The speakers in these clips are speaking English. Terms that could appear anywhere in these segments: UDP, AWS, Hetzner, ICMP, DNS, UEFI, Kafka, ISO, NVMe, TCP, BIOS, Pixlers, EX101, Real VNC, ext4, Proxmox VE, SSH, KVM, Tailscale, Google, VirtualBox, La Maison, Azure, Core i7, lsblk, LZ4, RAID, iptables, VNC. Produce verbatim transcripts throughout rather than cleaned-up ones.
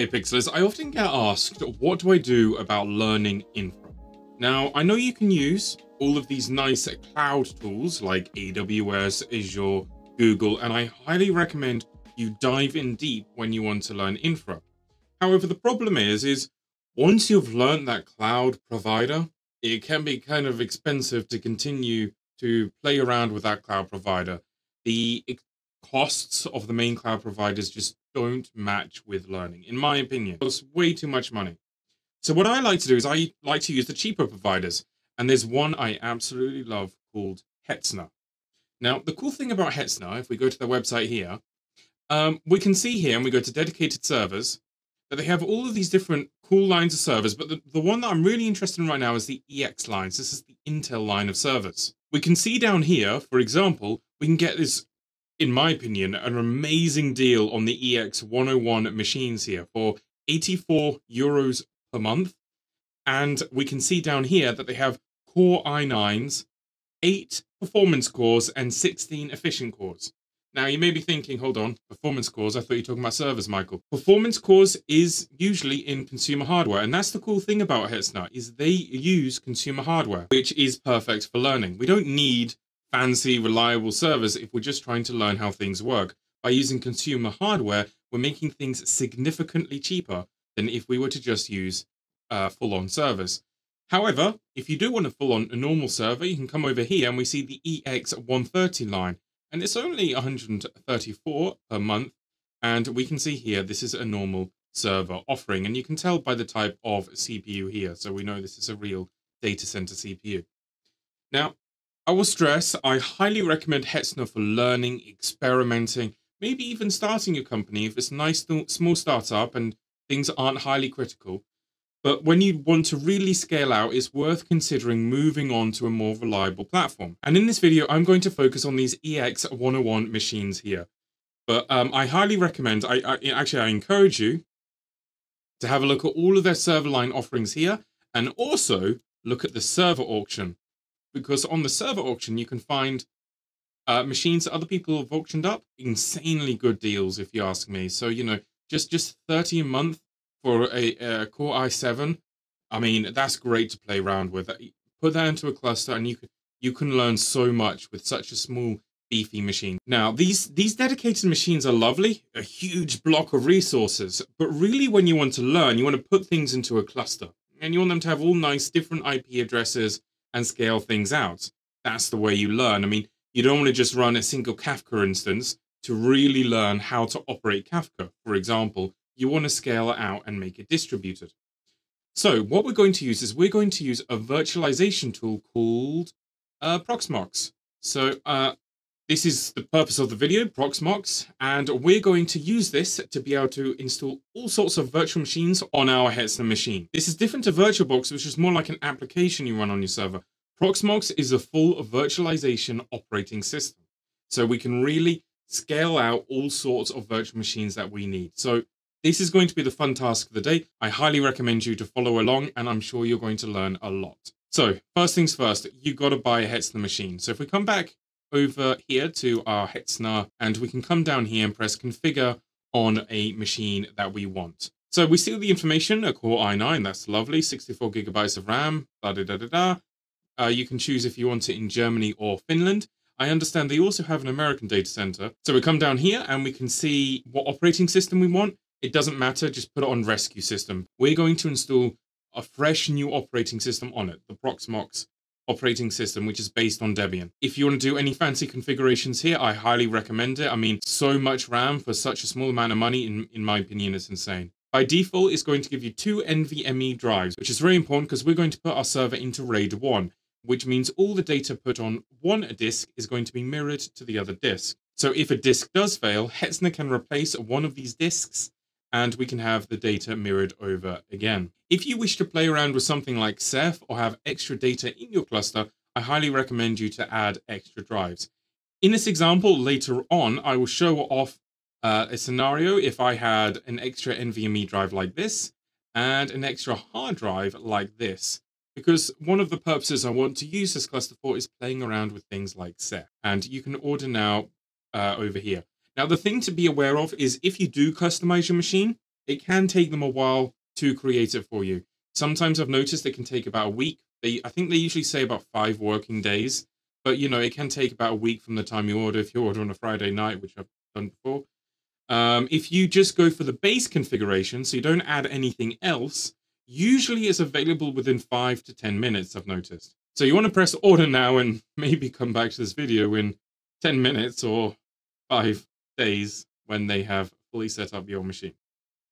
Hey Pixlers, I often get asked, what do I do about learning infra? Now, I know you can use all of these nice cloud tools like A W S, Azure, Google, and I highly recommend you dive in deep when you want to learn infra. However, the problem is, is once you've learned that cloud provider, it can be kind of expensive to continue to play around with that cloud provider. The costs of the main cloud providers just don't match with learning, in my opinion. It's way too much money. So what I like to do is I like to use the cheaper providers. And there's one I absolutely love called Hetzner. Now, the cool thing about Hetzner, if we go to their website here, um, we can see here, and we go to dedicated servers, that they have all of these different cool lines of servers. But the, the one that I'm really interested in right now is the E X lines. This is the Intel line of servers. We can see down here, for example, we can get this, in my opinion, an amazing deal on the E X one oh one machines here for eighty-four euros per month. And we can see down here that they have core i nines, eight performance cores and sixteen efficient cores. Now you may be thinking, hold on, performance cores, I thought you were talking about servers, Michael. Performance cores is usually in consumer hardware. And that's the cool thing about Hetzner is they use consumer hardware, which is perfect for learning. We don't need fancy, reliable servers if we're just trying to learn how things work. By using consumer hardware, we're making things significantly cheaper than if we were to just use uh, full-on servers. However, if you do want a full-on normal server, you can come over here and we see the E X one thirty line. And it's only one hundred thirty-four per month. And we can see here, this is a normal server offering. And you can tell by the type of C P U here. So we know this is a real data center C P U. Now, I will stress, I highly recommend Hetzner for learning, experimenting, maybe even starting your company if it's a nice small startup and things aren't highly critical. But when you want to really scale out, it's worth considering moving on to a more reliable platform. And in this video, I'm going to focus on these E X one oh one machines here. But um, I highly recommend, I, I actually I encourage you to have a look at all of their server line offerings here and also look at the server auction. Because on the server auction, you can find uh, machines that other people have auctioned up, insanely good deals, if you ask me. So, you know, just, just thirty a month for a, a Core i seven, I mean, that's great to play around with. Put that into a cluster and you can, you can learn so much with such a small, beefy machine. Now, these, these dedicated machines are lovely, a huge block of resources. But really, when you want to learn, you want to put things into a cluster. And you want them to have all nice different I P addresses and scale things out. That's the way you learn. I mean, you don't want to just run a single Kafka instance to really learn how to operate Kafka. For example, you want to scale it out and make it distributed. So what we're going to use is we're going to use a virtualization tool called uh, Proxmox. So uh, this is the purpose of the video, Proxmox, and we're going to use this to be able to install all sorts of virtual machines on our Hetzner machine. This is different to VirtualBox, which is more like an application you run on your server. Proxmox is a full virtualization operating system. So we can really scale out all sorts of virtual machines that we need. So this is going to be the fun task of the day. I highly recommend you to follow along, and I'm sure you're going to learn a lot. So first things first, you've got to buy a Hetzner machine. So if we come back over here to our Hetzner, and we can come down here and press configure on a machine that we want. So we see all the information, a Core i nine, that's lovely, sixty-four gigabytes of RAM, da da da da da. Uh, you can choose if you want it in Germany or Finland. I understand they also have an American data center. So we come down here and we can see what operating system we want. It doesn't matter, just put it on rescue system. We're going to install a fresh new operating system on it, the Proxmox operating system, which is based on Debian. If you want to do any fancy configurations here, I highly recommend it. I mean, so much RAM for such a small amount of money, in, in my opinion, is insane. By default, it's going to give you two N V M E drives, which is very important because we're going to put our server into RAID one, which means all the data put on one disk is going to be mirrored to the other disk. So if a disk does fail, Hetzner can replace one of these disks and we can have the data mirrored over again. If you wish to play around with something like Ceph or have extra data in your cluster, I highly recommend you to add extra drives. In this example, later on, I will show off uh, a scenario if I had an extra N V M E drive like this and an extra hard drive like this, because one of the purposes I want to use this cluster for is playing around with things like Ceph. And you can order now uh, over here. Now, the thing to be aware of is if you do customize your machine, It can take them a while to create it for you. Sometimes I've noticed it can take about a week. They, I think they usually say about five working days, but you know, it can take about a week from the time you order if you order on a Friday night, which I've done before. Um, if you just go for the base configuration, so you don't add anything else, usually it's available within five to ten minutes, I've noticed. So you want to press order now and maybe come back to this video in ten minutes or five days when they have fully set up your machine.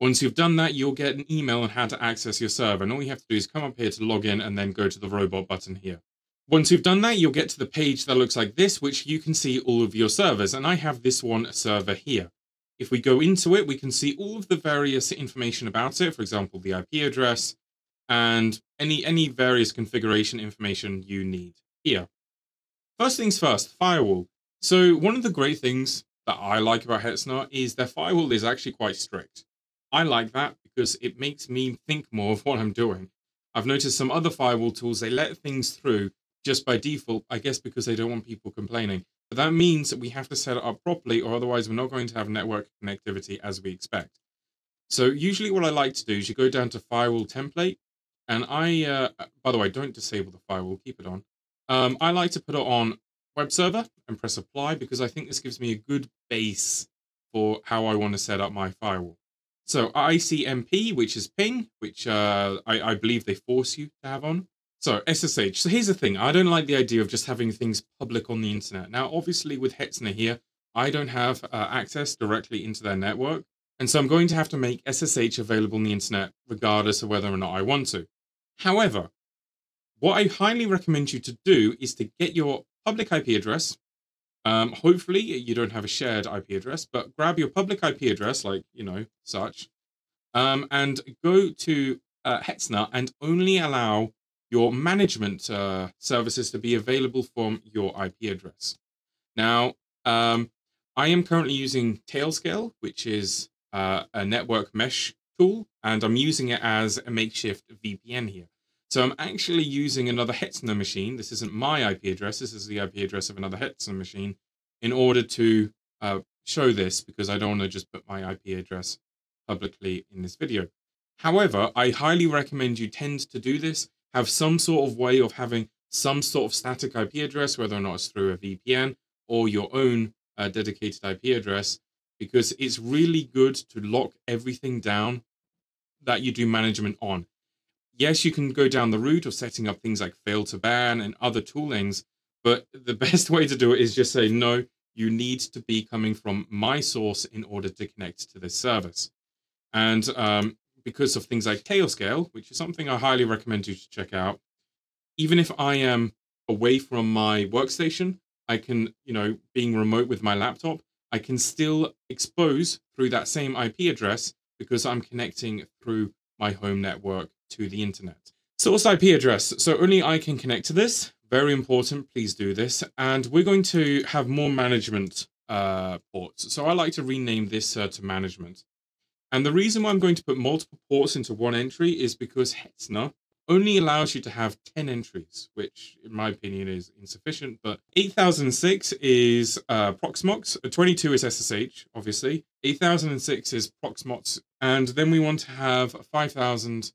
Once you've done that, you'll get an email on how to access your server. And all you have to do is come up here to log in and then go to the robot button here. Once you've done that, you'll get to the page that looks like this, which you can see all of your servers. And I have this one server here. If we go into it, we can see all of the various information about it, for example, the I P address and any, any various configuration information you need here. First things first, firewall. So one of the great things that I like about Hetzner is their firewall is actually quite strict. I like that because it makes me think more of what I'm doing. I've noticed some other firewall tools, they let things through just by default, I guess because they don't want people complaining. But that means that we have to set it up properly, or otherwise we're not going to have network connectivity as we expect. So usually what I like to do is you go down to firewall template, and I, uh, by the way, don't disable the firewall, keep it on. Um, I like to put it on web server and press apply because I think this gives me a good base for how I want to set up my firewall. So I C M P, which is ping, which uh, I, I believe they force you to have on. So S S H. So here's the thing. I don't like the idea of just having things public on the internet. Now, obviously with Hetzner here, I don't have uh, access directly into their network. And so I'm going to have to make S S H available on the internet, regardless of whether or not I want to. However, what I highly recommend you to do is to get your public I P address. Um, hopefully you don't have a shared I P address, but grab your public I P address, like, you know, such, um, and go to uh, Hetzner and only allow your management uh, services to be available from your I P address. Now, um, I am currently using Tailscale, which is uh, a network mesh tool, and I'm using it as a makeshift V P N here. So I'm actually using another Hetzner machine. This isn't my I P address. This is the I P address of another Hetzner machine in order to uh, show this, because I don't want to just put my I P address publicly in this video. However, I highly recommend you tend to do this. Have some sort of way of having some sort of static I P address, whether or not it's through a V P N or your own uh, dedicated I P address, because it's really good to lock everything down that you do management on. Yes, you can go down the route of setting up things like fail to ban and other toolings, but the best way to do it is just say, no, you need to be coming from my source in order to connect to this service. And um, because of things like Tailscale, which is something I highly recommend you to check out. Even if I am away from my workstation, I can, you know, being remote with my laptop, I can still expose through that same I P address because I'm connecting through my home network to the internet. Source I P address. So only I can connect to this. Very important. Please do this. And we're going to have more management uh, ports. So I like to rename this uh, to management. And the reason why I'm going to put multiple ports into one entry is because Hetzner only allows you to have ten entries, which in my opinion is insufficient. But eight thousand six is uh, Proxmox, twenty-two is S S H, obviously. eight thousand six is Proxmox. And then we want to have five thousand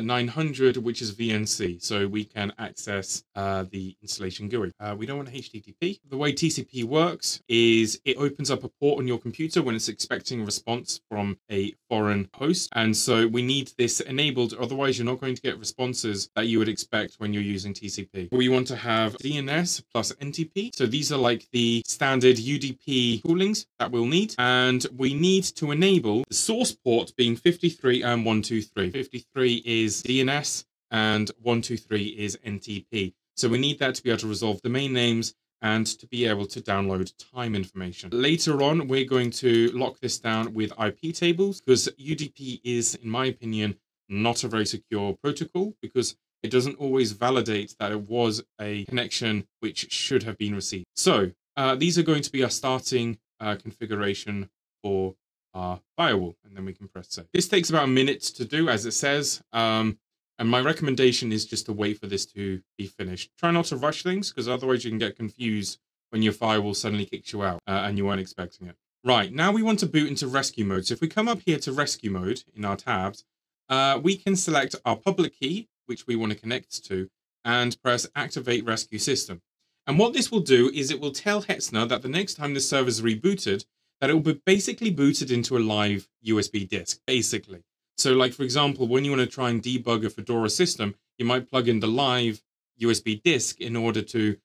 nine hundred, which is V N C. So we can access uh, the installation G U I. Uh, we don't want H T T P. The way T C P works is it opens up a port on your computer when it's expecting a response from a foreign host. And so we need this enabled. Otherwise, you're not going to get responses that you would expect when you're using T C P. We want to have D N S plus N T P. So these are like the standard U D P toolings that we'll need. And we need to enable the source port being fifty-three and one twenty-three. fifty-three is is D N S and one twenty-three is N T P. So we need that to be able to resolve domain names and to be able to download time information. Later on, we're going to lock this down with I P tables because U D P is, in my opinion, not a very secure protocol because it doesn't always validate that it was a connection which should have been received. So uh, these are going to be our starting uh, configuration for our firewall, and then we can press save. This takes about a minute to do, as it says, um, and my recommendation is just to wait for this to be finished. Try not to rush things, because otherwise you can get confused when your firewall suddenly kicks you out uh, and you weren't expecting it. Right, now we want to boot into rescue mode. So if we come up here to rescue mode in our tabs, uh, we can select our public key, which we want to connect to, and press activate rescue system. And what this will do is it will tell Hetzner that the next time the server is rebooted, that it will be basically booted into a live U S B disk, basically. So like, for example, when you want to try and debug a Fedora system, you might plug in the live U S B disk in order to,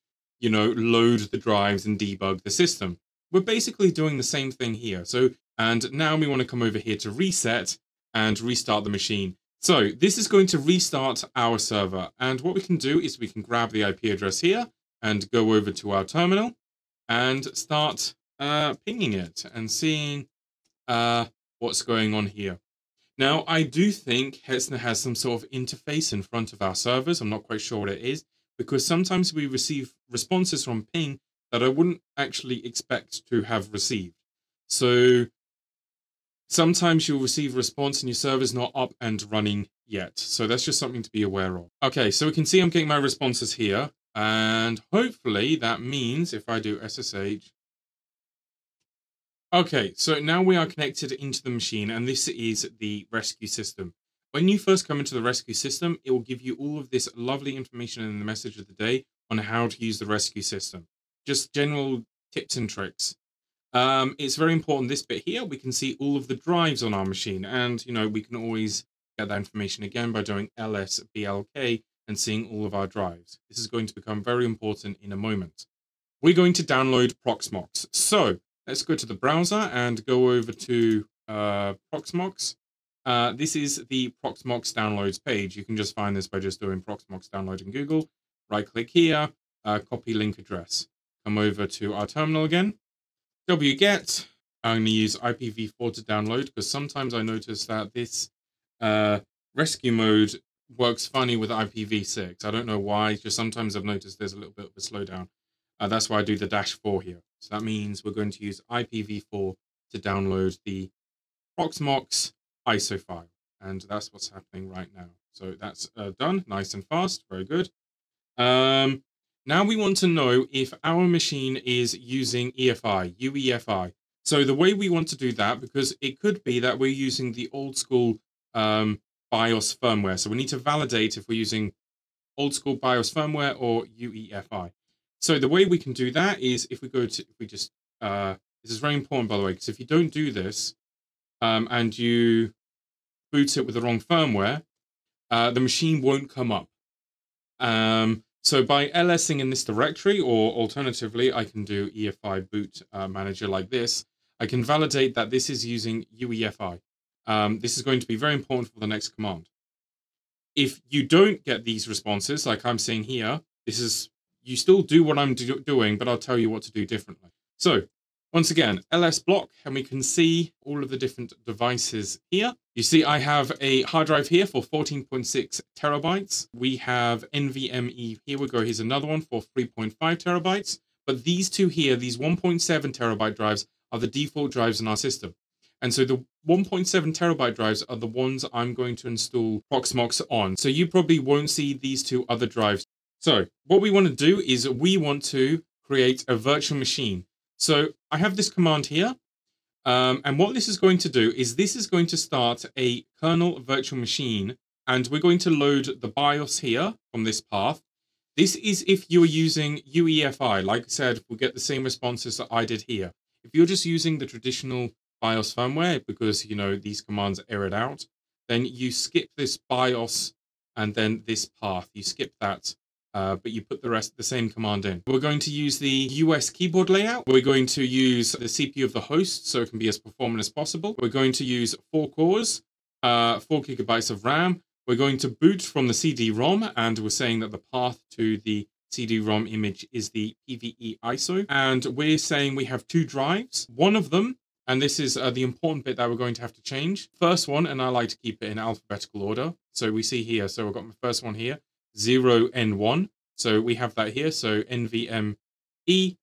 you know, load the drives and debug the system. We're basically doing the same thing here. So, and now we want to come over here to reset and restart the machine. So this is going to restart our server. And what we can do is we can grab the I P address here and go over to our terminal and start uh, pinging it and seeing uh, what's going on here. Now, I do think Hetzner has some sort of interface in front of our servers. I'm not quite sure what it is, because sometimes we receive responses from ping that I wouldn't actually expect to have received. So sometimes you'll receive a response and your server's not up and running yet. So that's just something to be aware of. Okay, so we can see I'm getting my responses here. And hopefully that means if I do S S H. Okay, so now we are connected into the machine, and this is the rescue system. When you first come into the rescue system, it will give you all of this lovely information in the message of the day on how to use the rescue system. Just general tips and tricks. Um, it's very important, this bit here, we can see all of the drives on our machine, and you know, we can always get that information again by doing L S B L K and seeing all of our drives. This is going to become very important in a moment. We're going to download Proxmox. So let's go to the browser and go over to uh, Proxmox. Uh, this is the Proxmox downloads page. You can just find this by just doing Proxmox download in Google. Right click here, uh, copy link address. Come over to our terminal again. wget, I'm going to use I P v four to download, because sometimes I notice that this uh, rescue mode works funny with I P v six. I don't know why, just sometimes I've noticed there's a little bit of a slowdown. Uh, that's why I do the dash four here. So that means we're going to use I P v four to download the Proxmox I S O file. And that's what's happening right now. So that's uh, done, nice and fast, very good. Um, Now we want to know if our machine is using E F I, U E F I. So the way we want to do that, because it could be that we're using the old school um, BIOS firmware. So we need to validate if we're using old school BIOS firmware or U E F I. So the way we can do that is if we go to, if we just, uh, this is very important by the way, because if you don't do this um, and you boot it with the wrong firmware, uh, the machine won't come up. Um, So by lsing in this directory, or alternatively, I can do E F I boot uh, manager like this. I can validate that this is using U E F I. Um, this is going to be very important for the next command. If you don't get these responses, like I'm seeing here, this is, you still do what I'm do doing, but I'll tell you what to do differently. So once again, ls block, and we can see all of the different devices here. You see I have a hard drive here for fourteen point six terabytes. We have N V M E here. We go, here's another one for three point five terabytes. But these two here, these one point seven terabyte drives, are the default drives in our system. And so the one point seven terabyte drives are the ones I'm going to install Proxmox on. So you probably won't see these two other drives. So what we want to do is we want to create a virtual machine. So I have this command here, um, and what this is going to do is this is going to start a kernel virtual machine, and we're going to load the BIOS here from this path. This is if you're using U E F I. Like I said, we'll get the same responses that I did here. If you're just using the traditional BIOS firmware, because, you know, these commands are errored out, then you skip this BIOS and then this path. You skip that. Uh, but you put the rest of the same command in. We're going to use the U S keyboard layout. We're going to use the C P U of the host so it can be as performant as possible. We're going to use four cores, uh, four gigabytes of RAM. We're going to boot from the C D ROM, and we're saying that the path to the C D ROM image is the P V E I S O. And we're saying we have two drives. One of them, and this is uh, the important bit that we're going to have to change. First one, and I like to keep it in alphabetical order. So we see here, so we've got my first one here. zero N one, so we have that here, so N V M E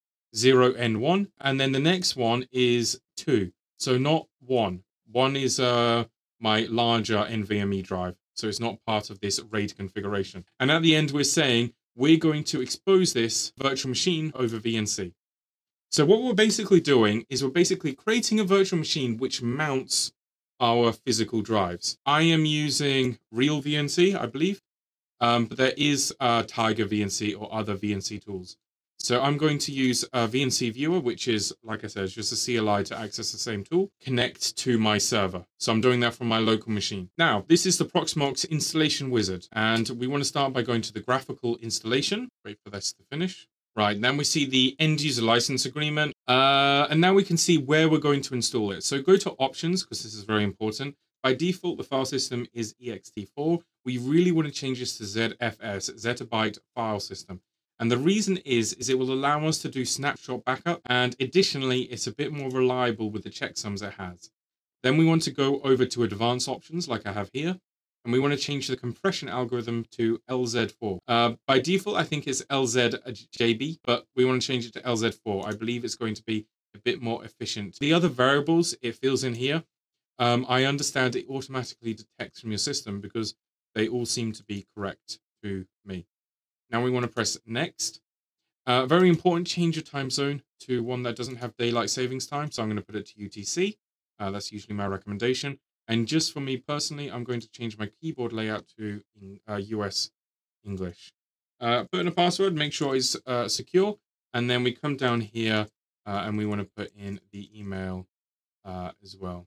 zero N one, and then the next one is two, so not one. One is uh, my larger N V M E drive, so it's not part of this RAID configuration. And at the end, we're saying we're going to expose this virtual machine over V N C. So what we're basically doing is we're basically creating a virtual machine which mounts our physical drives. I am using Real V N C, I believe, um, but there is uh, Tiger V N C or other V N C tools. So I'm going to use a V N C viewer, which is, like I said, just a C L I to access the same tool, connect to my server. So I'm doing that from my local machine. Now, this is the Proxmox installation wizard, and we want to start by going to the graphical installation. Wait for this to finish. Right, then we see the end user license agreement, uh, and now we can see where we're going to install it. So go to options, because this is very important. By default, the file system is E X T four. We really want to change this to Z F S, Zettabyte File System. And the reason is, is it will allow us to do snapshot backup. And additionally, it's a bit more reliable with the checksums it has. Then we want to go over to advanced options like I have here. And we want to change the compression algorithm to L Z four. Uh, by default, I think it's L Z J B, but we want to change it to L Z four. I believe it's going to be a bit more efficient. The other variables it fills in here, um, I understand it automatically detects from your system because they all seem to be correct to me. Now we want to press next. Uh, very important, change your time zone to one that doesn't have daylight savings time. So I'm going to put it to U T C. Uh, that's usually my recommendation. And just for me personally, I'm going to change my keyboard layout to uh, U S English. Uh, put in a password, make sure it's uh, secure. And then we come down here uh, and we want to put in the email uh, as well.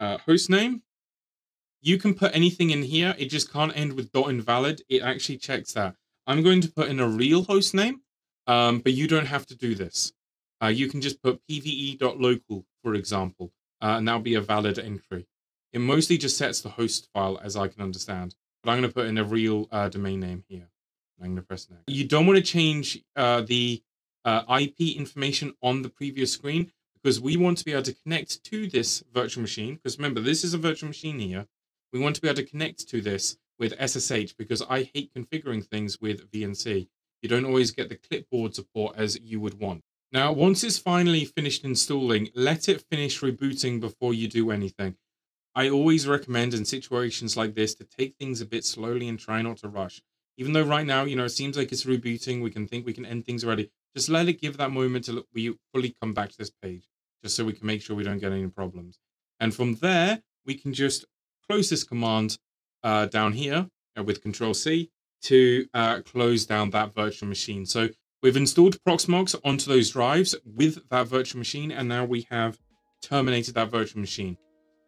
Uh, host name. You can put anything in here. It just can't end with .invalid. It actually checks that. I'm going to put in a real host name, um, but you don't have to do this. Uh, you can just put P V E dot local, for example, uh, and that'll be a valid entry. It mostly just sets the host file, as I can understand, but I'm going to put in a real uh, domain name here. I'm going to press next. You don't want to change uh, the uh, I P information on the previous screen because we want to be able to connect to this virtual machine. Because remember, this is a virtual machine here. We want to be able to connect to this with S S H, because I hate configuring things with V N C. You don't always get the clipboard support as you would want. Now, once it's finally finished installing, let it finish rebooting before you do anything. I always recommend in situations like this to take things a bit slowly and try not to rush. Even though right now, you know, it seems like it's rebooting, we can think we can end things already. Just let it give that moment till we fully come back to this page, just so we can make sure we don't get any problems. And from there, we can just close this command Uh, down here uh, with Control C to uh, close down that virtual machine. So we've installed Proxmox onto those drives with that virtual machine, and now we have terminated that virtual machine.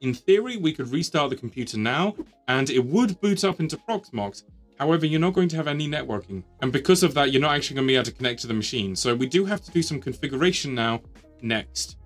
In theory, we could restart the computer now and it would boot up into Proxmox. However, you're not going to have any networking. And because of that, you're not actually going to be able to connect to the machine. So we do have to do some configuration now next.